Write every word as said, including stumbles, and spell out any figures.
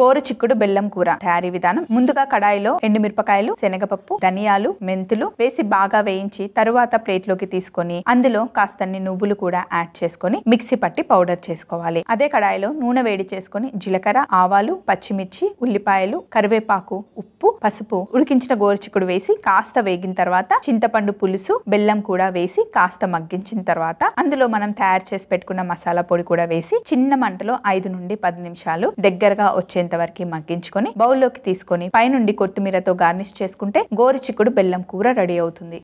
గోరుచిక్కుడు బెల్లం కూర తయారీ విధానం. ముందుగా కడాయిలో ఎండుమిరపకాయలు, శనగపప్పు, ధనియాలు, మెంతులు వేసి బాగా వేయించి తరువాత ప్లేట్ లోకి తీసుకొని అందులో కాస్తన్ని నువ్వులు కూడా యాడ్ చేసుకొని మిక్సీ పట్టి పౌడర్ చేసుకోవాలి. అదే కడాయిలో నూనె వేడి చేసుకొని జీలకర్ర, ఆవాలు, పచ్చిమిర్చి, ఉల్లిపాయలు, కరివేపాకు, ఉప్పు, పసుపు, ఉడికించిన గోరుచిక్కుడు వేసి కాస్త వేగిన తర్వాత చింతపండు పులుసు, బెల్లం కూడా వేసి కాస్త మగ్గించిన తర్వాత అందులో మనం తయారు చేసి పెట్టుకున్న మసాలా పొడి కూడా వేసి చిన్న మంటలో ఐదు నుండి పది నిమిషాలు దగ్గరగా వచ్చేంత వరకు మగ్గించుకొని బౌల్లోకి తీసుకొని పైనుండి కొత్తిమీరతో గార్నిష్ చేసుకుంటే గోరుచిక్కుడు బెల్లం కూర రెడీ అవుతుంది.